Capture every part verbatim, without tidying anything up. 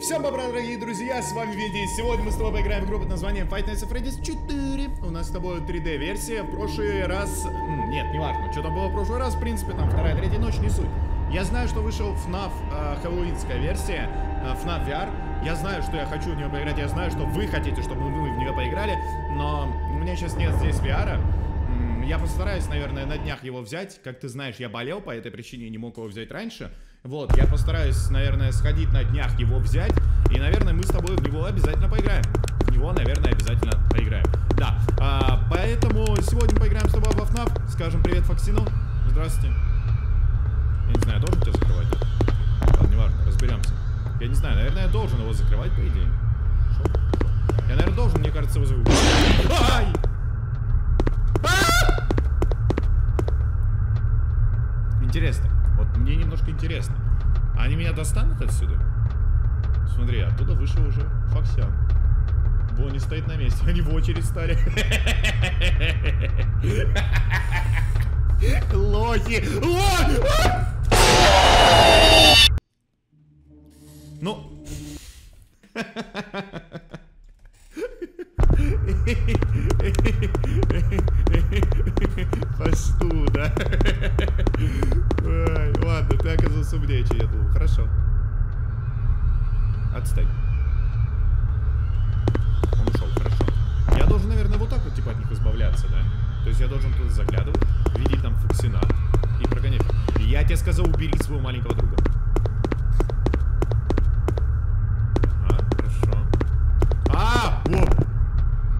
Всем добра, дорогие друзья, с вами Види, и сегодня мы с тобой поиграем в игру под названием Five Nights at Freddy's четыре. У нас с тобой три дэ версия, в прошлый раз... Нет, не важно, что там было в прошлый раз, в принципе, там вторая, третья ночь, не суть. Я знаю, что вышел фнаф э, хэллоуинская версия, э, фнаф ви ар. Я знаю, что я хочу в нее поиграть, я знаю, что вы хотите, чтобы мы в нее поиграли, но у меня сейчас нет здесь ви ар-а. Я постараюсь, наверное, на днях его взять. Как ты знаешь, я болел, по этой причине не мог его взять раньше. Вот, я постараюсь, наверное, сходить на днях его взять. И, наверное, мы с тобой в него обязательно поиграем. В него, наверное, обязательно поиграем. Да, а, поэтому сегодня поиграем с тобой во фнаф. Скажем привет Фоксину. Здравствуйте. Я не знаю, я должен тебя закрывать? Ладно, неважно, разберемся. Я не знаю, наверное, я должен его закрывать, по идее. Шо? Я, наверное, должен, мне кажется, его закрывать. Ай! Интересно, вот мне немножко интересно. Они меня достанут отсюда? Смотри, оттуда вышел уже Фокси. Бонни стоит на месте, они в очередь стали. Лохи! Ну... Посту, да? Ой, ладно, ты оказался умнее, чем я думал. Хорошо. Отстань. Он ушел, хорошо. Я должен, наверное, вот так вот типа от них избавляться, да? То есть я должен туда заглядывать, видеть там Фоксина и прогонять. Я тебе сказал, убери своего маленького друга.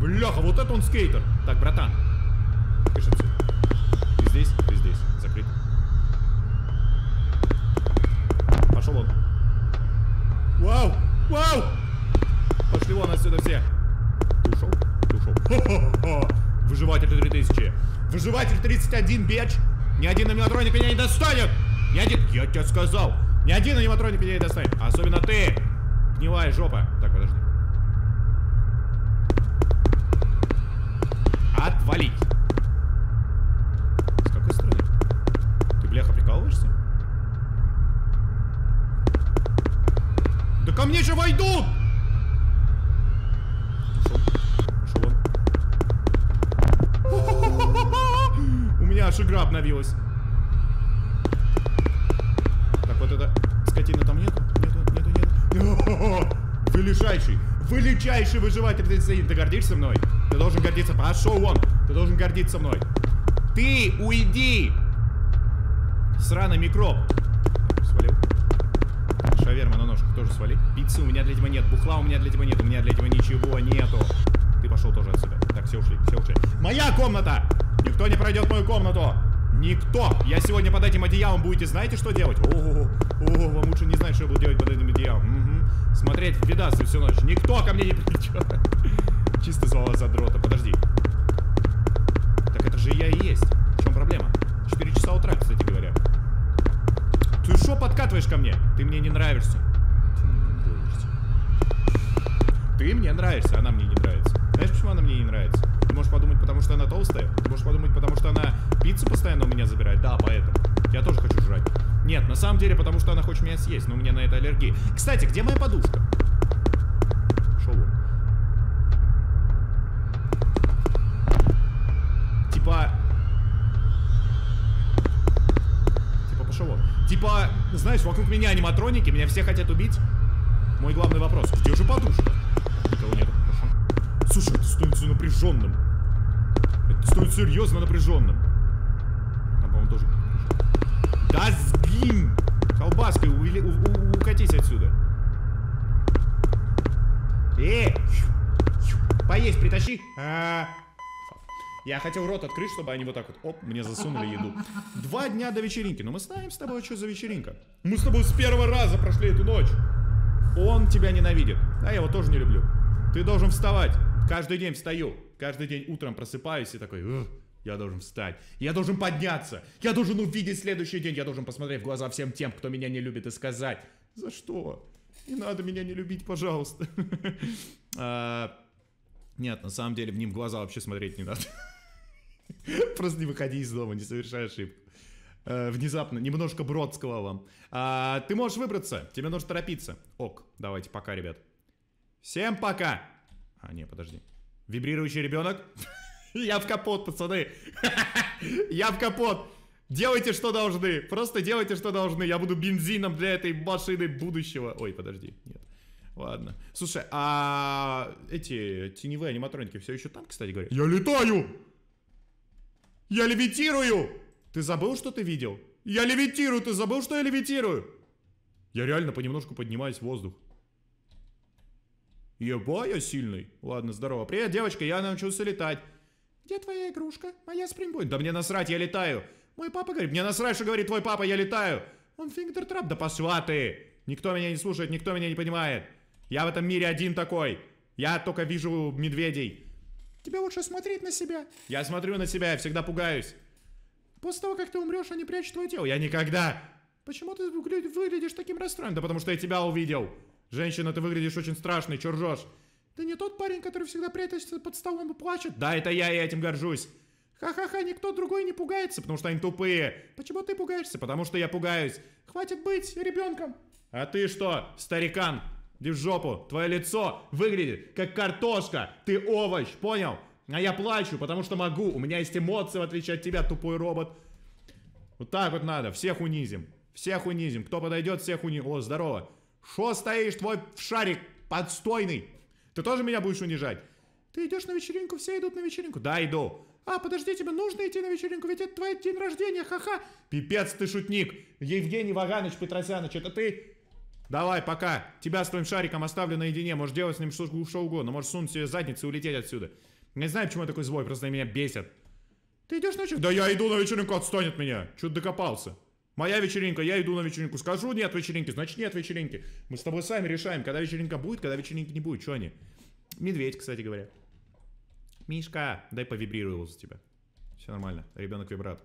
Бляха, вот это он скейтер. Так, братан. Пиши отсюда. Ты здесь, ты здесь. Закрыт. Пошел он. Вау! Вау! Пошли вон отсюда все. Ты ушел? Ты ушел. Хо-хо-хо. Выживатель три тысячи. Выживатель тридцать один, бич. Ни один аниматроник меня не достанет. Ни один... Я тебе сказал. Ни один аниматроник меня не достанет. Особенно ты. Гнилая жопа. Так, подожди. Отвалить. С какой стороны? Ты, бляха, прикалываешься? Да ко мне же войдут! Ушел. Ушел он. У меня аж игра обновилась. Так, вот это... Скотина там нету? Нету, нету, нету. Вы величайший, величайший выживатель тридцать один. Ты гордишься мной? Ты должен гордиться. Пошел он. Ты должен гордиться мной. Ты уйди. Сраный микроб. Свалил. Шаверма на ножках тоже свали. Пиццы у меня для тебя нет. Бухла у меня для тебя нет. У меня для тебя ничего нету. Ты пошел тоже отсюда. Так, все ушли. Все ушли. Моя комната. Никто не пройдет мою комнату. Никто. Я сегодня под этим одеялом будете, знаете, что делать? О, вам лучше не знать, что я буду делать под этим одеялом. Угу. Смотреть в видасы всю ночь. Никто ко мне не придет. Чисто звала задрота, подожди. Так это же я и есть. В чем проблема? четыре часа утра, кстати говоря. Ты что подкатываешь ко мне? Ты мне не нравишься. Ты мне не нравишься. Ты мне нравишься, она мне не нравится. Знаешь, почему она мне не нравится? Ты можешь подумать, потому что она толстая. Ты можешь подумать, потому что она пиццу постоянно у меня забирает. Да, поэтому. Я тоже хочу жрать. Нет, на самом деле, потому что она хочет меня съесть, но у меня на это аллергия. Кстати, где моя подушка? Шоу. Типа... Типа пошел он. Типа, знаешь, вокруг меня аниматроники, меня все хотят убить. Мой главный вопрос, где же подушка? Никого нету. Хорошо. Слушай, это становится напряженным. Это становится серьезно напряженным. Там, по-моему, тоже... Да сгинь! Колбаской ули... укатись отсюда. Э! Поесть притащи! А-а-а. Я хотел рот открыть, чтобы они вот так вот, оп, мне засунули еду. Два дня до вечеринки. Но мы знаем с тобой, что за вечеринка. Мы с тобой с первого раза прошли эту ночь. Он тебя ненавидит. А я его тоже не люблю. Ты должен вставать. Каждый день встаю. Каждый день утром просыпаюсь и такой, я должен встать. Я должен подняться. Я должен увидеть следующий день. Я должен посмотреть в глаза всем тем, кто меня не любит, и сказать, за что? Не надо меня не любить, пожалуйста. Нет, на самом деле в ним глаза вообще смотреть не надо. Просто не выходи из дома, не совершай ошибку. э, внезапно, немножко Бродского вам. А, ты можешь выбраться, тебе нужно торопиться. Ок, давайте, пока, ребят. Всем пока! А, не, подожди. Вибрирующий ребенок. Я в капот, пацаны. Я в капот. Делайте, что должны. Просто делайте, что должны. Я буду бензином для этой машины будущего. Ой, подожди, нет. Ладно. Слушай, а эти теневые аниматроники все еще там, кстати говоря? Я летаю! Я левитирую! Ты забыл, что ты видел? Я левитирую, ты забыл, что я левитирую? Я реально понемножку поднимаюсь в воздух. Еба, я сильный. Ладно, здорово. Привет, девочка, я научился летать. Где твоя игрушка? Моя спрингбойн. Да мне насрать, я летаю. Мой папа говорит, мне насрать, что говорит твой папа, я летаю. Он фингертрап, да пошла ты. Никто меня не слушает, никто меня не понимает. Я в этом мире один такой. Я только вижу медведей. Тебе лучше смотреть на себя. Я смотрю на себя, я всегда пугаюсь. После того, как ты умрешь, они прячут твое тело. Я никогда. Почему ты выглядишь таким расстроенным? Да потому что я тебя увидел. Женщина, ты выглядишь очень страшный, чё ржёшь? Ты не тот парень, который всегда прятается под столом и плачет? Да, это я, я этим горжусь. Ха-ха-ха, никто другой не пугается, потому что они тупые. Почему ты пугаешься? Потому что я пугаюсь. Хватит быть ребенком. А ты что, старикан? Иди в жопу. Твое лицо выглядит как картошка. Ты овощ, понял? А я плачу, потому что могу. У меня есть эмоции, в отличие от тебя, тупой робот. Вот так вот надо. Всех унизим. Всех унизим. Кто подойдет, всех унизим. О, здорово. Шо стоишь, твой шарик подстойный? Ты тоже меня будешь унижать? Ты идешь на вечеринку, все идут на вечеринку. Да, иду. А, подожди, тебе нужно идти на вечеринку, ведь это твой день рождения, ха-ха. Пипец ты шутник. Евгений Ваганович Петросянович, это ты? Давай, пока. Тебя с твоим шариком оставлю наедине. Можешь делать с ним что угодно. Можешь сунуть себе задницу и улететь отсюда. Не знаю, почему я такой злой, просто меня бесит. Ты идешь на вечеринку? Да я иду на вечеринку, отстань от меня. Чё-то докопался. Моя вечеринка, я иду на вечеринку. Скажу нет вечеринки, значит нет вечеринки. Мы с тобой сами решаем, когда вечеринка будет, когда вечеринки не будет. Чё они? Медведь, кстати говоря. Мишка, дай повибрирую его за тебя. Все нормально, ребенок вибрат.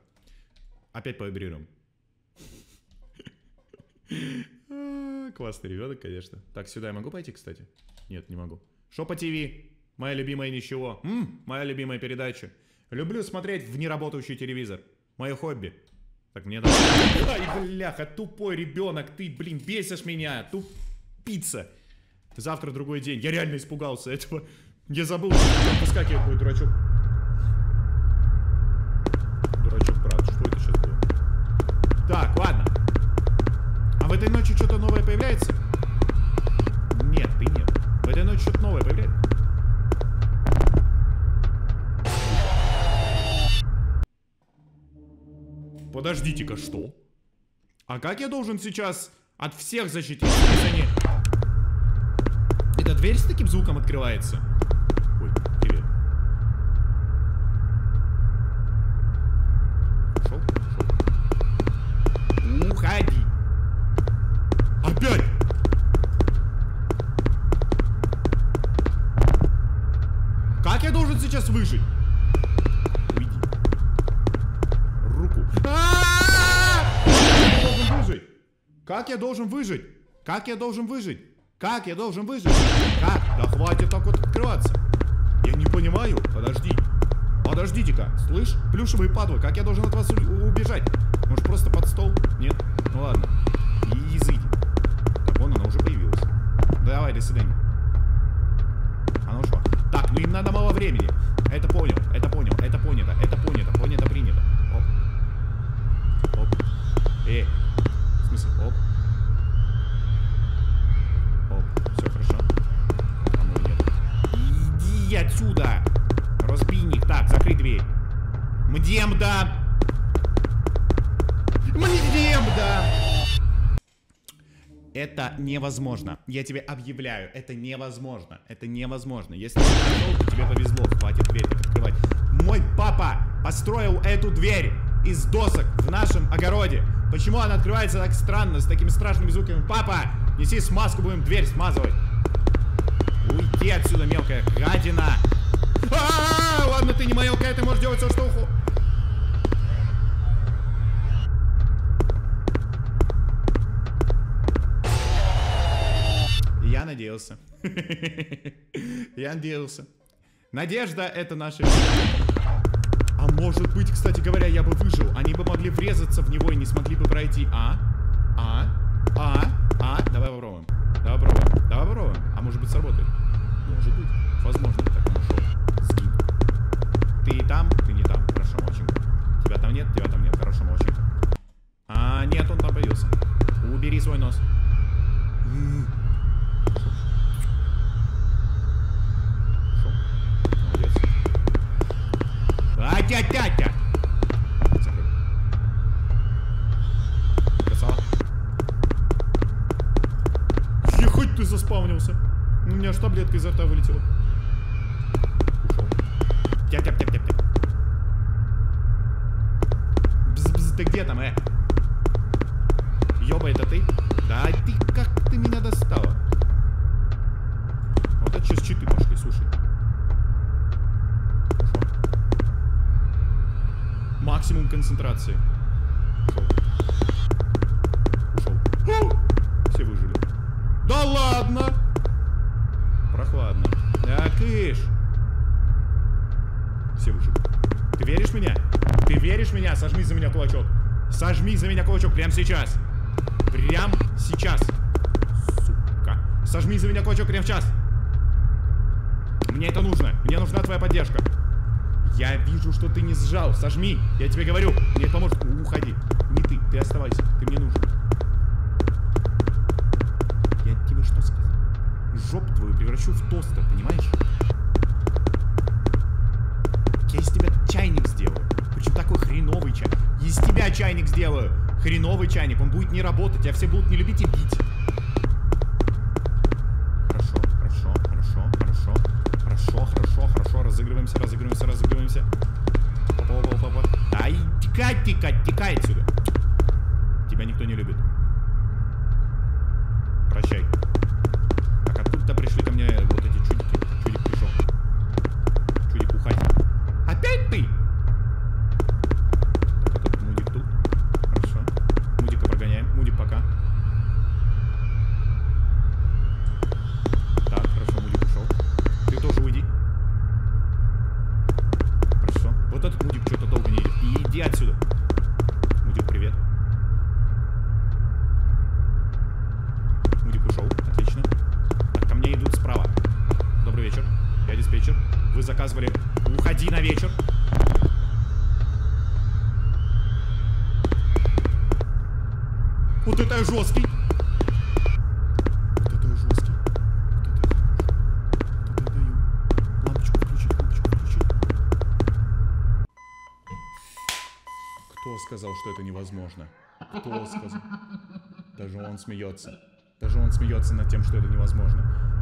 Опять повибрируем. Классный ребенок, конечно. Так, сюда я могу пойти, кстати? Нет, не могу. Шо по ТВ? Моя любимая ничего. М-м, моя любимая передача. Люблю смотреть в неработающий телевизор. Мое хобби. Так, мне надо... Ай, бляха, тупой ребенок, ты, блин, бесишь меня. Тупица. Завтра другой день. Я реально испугался этого. Я забыл, что выскакивает мой дурачок. Дурачок, брат, что это сейчас было? Так, ладно. А в этой ночи что-то новое появляется? Нет, ты нет. В этой ночи что-то новое появляется? Подождите-ка, что? А как я должен сейчас от всех защититься, если они... Эта дверь с таким звуком открывается? Сейчас выжить. Уйди. Руку. Как я должен выжить? Как я должен выжить? Как я должен выжить? Как я должен выжить? Как? Да хватит так вот открываться. Я не понимаю. Подожди. Подождите-ка. Слышь, плюшевые падлы. Как я должен от вас убежать? Может просто под стол? Нет? Ну ладно. Изыди. Так, вон она уже появилась. Давай, до свидания. Она ушла. Так, ну им надо мало времени. Это понял, это понял, это понято, это понято, понято, принято. Оп. Оп. Эй. В смысле, оп. Оп. Все хорошо. А ну нет. Иди отсюда! Разбийник. Так, закрой дверь. Мдем да! Мдем да! Это невозможно. Я тебе объявляю, это невозможно. Это невозможно. Если ты пришел, то тебе повезло. Хватит дверь так открывать. Мой папа построил эту дверь из досок в нашем огороде. Почему она открывается так странно, с такими страшными звуками? Папа, неси смазку, будем дверь смазывать. Уйди отсюда, мелкая гадина. А-а-а, ладно, ты не мелкая, ты можешь делать все, что угодно. Я надеялся. Я надеялся. Надежда — это наша... А Может быть, кстати говоря, я бы выжил. Они бы могли врезаться в него и не смогли бы пройти. А? А? А? А? Давай попробуем. Давай попробуем. Давай попробуем. А может быть, сработает? Может быть. Возможно, я так нашел. Скинь. Ты там? Ты не там. Хорошо, молчим. Тебя там нет? Тебя там нет. Хорошо, молчим. А, нет, он там появился. Убери свой нос. Тя-тя-тя! Закрой. Красава. Ехать ты заспавнился. У меня аж таблетка изо рта вылетела. Ушел. Тя-тя-тя-тя-тя. Бз-бз, ты где там, э? Ёба, это ты? Да ты, как ты меня достала? Вот это сейчас читы пошли, слушай. Максимум концентрации. Ушел. Ушел. Все выжили. Да ладно! Прохладно. Да кыш. Все выжили. Ты веришь в меня? Ты веришь в меня? Сожми за меня кулачок. Сожми за меня кулачок прямо сейчас. Прям сейчас. Сука. Сожми за меня кулачок прямо сейчас. Мне это нужно. Мне нужна твоя поддержка. Я вижу, что ты не сжал. Сожми. Я тебе говорю. Мне это поможет. Уходи. Не ты. Ты оставайся. Ты мне нужен. Я тебе что сказал? Жопу твою превращу в тостер, понимаешь? Я из тебя чайник сделаю. Причем такой хреновый чайник. Из тебя чайник сделаю. Хреновый чайник. Он будет не работать. А все будут не любить и бить. Разыгрываемся, разыгрываемся, разыгрываемся. Опа-опа-опа-опа. Ай, тикай, тикай, тикай отсюда. Тебя никто не любит. Прощай. Так, откуда-то пришли ко мне вот эти чудики. Чудик пришел. Чудик, уходи. Опять ты? Так, этот мудик тут. Хорошо. Мудика прогоняем. Мудик пока. Так, хорошо, мудик ушел. Ты тоже уйди. Вот этот мудик что-то долго не едет. Иди отсюда. Мудик, привет. Мудик ушел. Отлично. Так, ко мне идут справа. Добрый вечер. Я диспетчер. Вы заказывали. Уходи на вечер. Вот это жесткий. Сказал, что это невозможно. Кто сказал? Даже он смеется. Даже он смеется над тем, что это невозможно.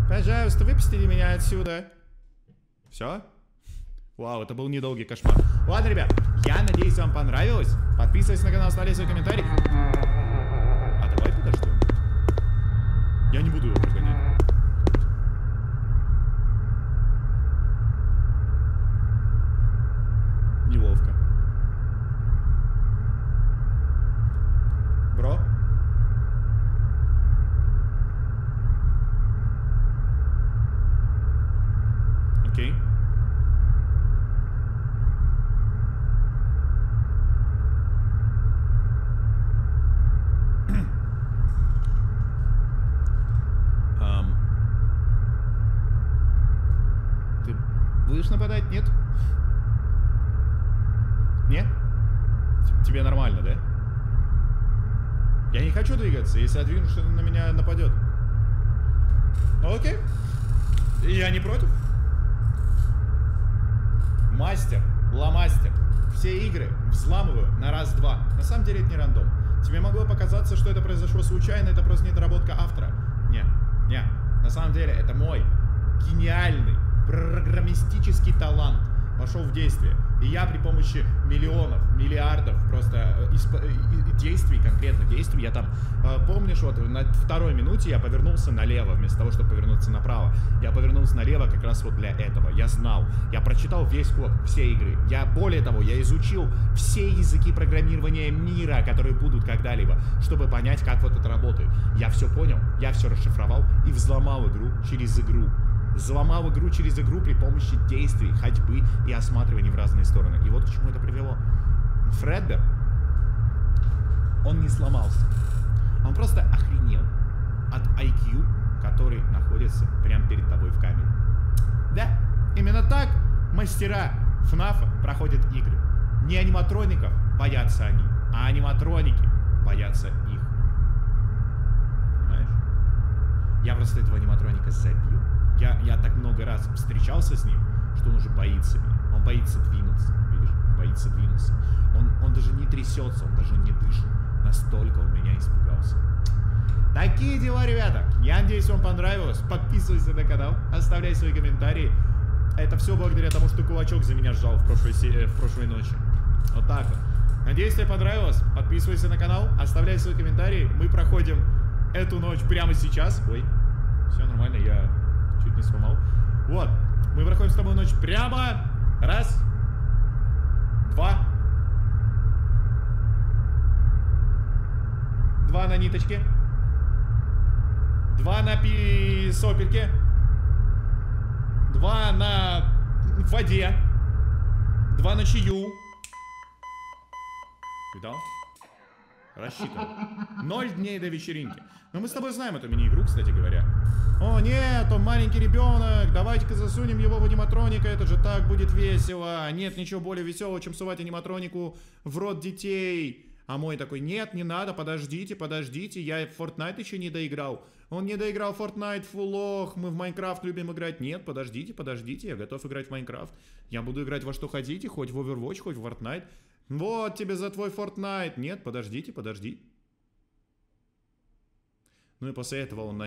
Пожалуйста, выпустите меня отсюда. Все? Вау, это был недолгий кошмар. Ладно, ребят, я надеюсь, вам понравилось. Подписывайтесь на канал, оставляйте свой комментарий. А давай подождем. Я не буду его прогонять. Неловко. Окей. um. Ты будешь нападать, нет? Нет? Тебе нормально, да? Я не хочу двигаться, если я двигаюсь, что на меня нападет. Окей. Я не против. Мастер, ломастер. Все игры взламываю на раз-два. На самом деле это не рандом. Тебе могло показаться, что это произошло случайно, это просто недоработка автора. Не, не. На самом деле это мой гениальный программистический талант вошел в действие. И я при помощи миллионов, миллиардов просто действий, конкретно действий, я там, помнишь, вот на второй минуте я повернулся налево, вместо того, чтобы повернуться направо. Я повернулся налево как раз вот для этого. Я знал, я прочитал весь код, все игры. Я, более того, я изучил все языки программирования мира, которые будут когда-либо, чтобы понять, как вот это работает. Я все понял, я все расшифровал и взломал игру через игру. Заломав игру через игру при помощи действий, ходьбы и осматривания в разные стороны. И вот к чему это привело. Фредбер, он не сломался. Он просто охренел от ай кью, который находится прямо перед тобой в камере. Да, именно так мастера фнафа проходят игры. Не аниматроников боятся они, а аниматроники боятся их. Понимаешь? Я просто этого аниматроника забил. Я, я так много раз встречался с ним, что он уже боится меня. Он боится двинуться, видишь? Он боится двинуться. Он, он даже не трясется, он даже не дышит. Настолько он меня испугался. Такие дела, ребята. Я надеюсь, вам понравилось. Подписывайся на канал, оставляй свои комментарии. Это все благодаря тому, что кулачок за меня сжал в прошлой, э, в прошлой ночи. Вот так вот. Надеюсь, тебе понравилось. Подписывайся на канал, оставляй свои комментарии. Мы проходим эту ночь прямо сейчас. Ой, все нормально, я чуть не сломал. Вот, мы проходим с тобой ночь прямо. Раз, два. Два на ниточке. Два на пи... сопельке. Два на воде. Два на чаю. Видал? Рассчитан. Ноль дней до вечеринки. Но мы с тобой знаем эту мини-игру, кстати говоря. О, нет, он маленький ребенок. Давайте-ка засунем его в аниматроника. Это же так будет весело. Нет ничего более веселого, чем сувать аниматронику в рот детей. А мой такой, нет, не надо, подождите, подождите, я в Fortnite еще не доиграл. Он не доиграл Fortnite, фулох, мы в Майнкрафт любим играть. Нет, подождите, подождите, я готов играть в Майнкрафт. Я буду играть во что хотите, хоть в Overwatch, хоть в Fortnite. Вот тебе за твой Fortnite. Нет, подождите, подожди. Ну и после этого он